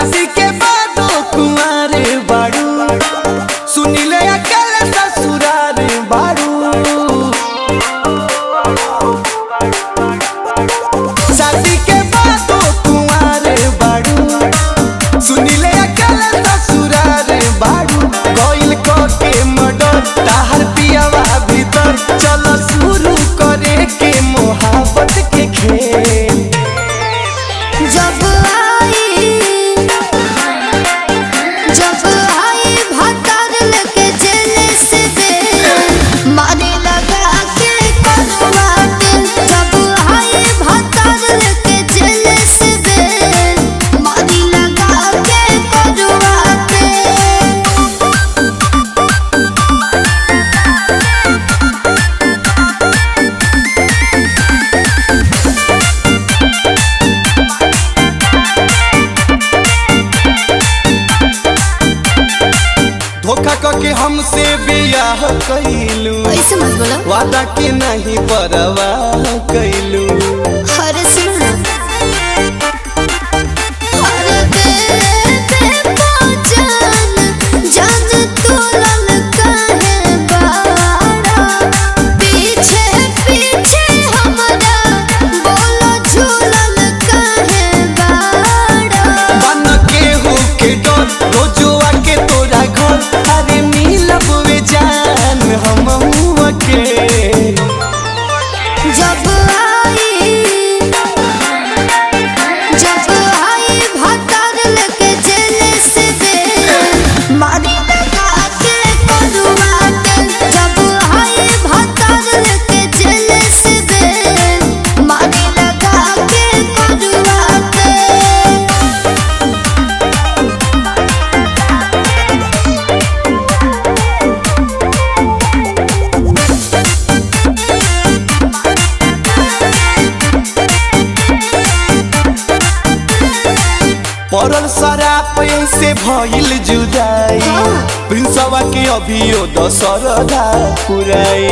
शादी के बाद कुमार बाड़ू सुनिले अकल ससुरार बाड़ू। शादी के बाद कुमार बाड़ू सुनिले अकल ससुरार बाड़ू। कोइल को के मडर ताहर पियावा भीतर चलो शुरू करे के मोहब्बत के खेल। जब के हमसे बियाह कैलू वादा के नहीं परवाह कैलू। परल शराब से भइल जुदाई प्रिंसवा के अभियो दशरदा पुराई।